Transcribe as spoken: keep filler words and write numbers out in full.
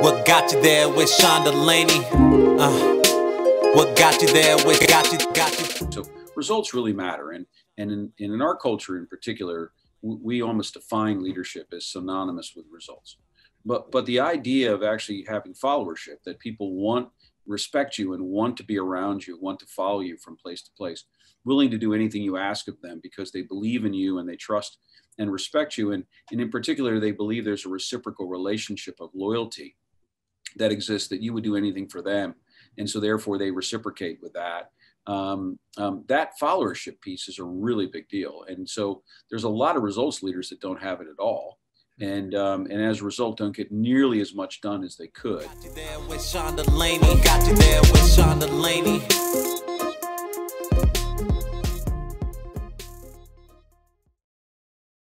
What got you there with Shonda Laney? Uh, what got you there with got you got you? So results really matter, and and in, and in our culture in particular, we almost define leadership as synonymous with results. But but the idea of actually having followership, that people want respect you and want to be around you, want to follow you from place to place, willing to do anything you ask of them because they believe in you and they trust and respect you. And, and in particular, they believe there's a reciprocal relationship of loyalty that exists, that you would do anything for them. And so therefore they reciprocate with that. Um, um, that followership piece is a really big deal. And so there's a lot of results leaders that don't have it at all. And um, and as a result, don't get nearly as much done as they could. Got you there with Shonda Laney. Got you there with Shonda Laney.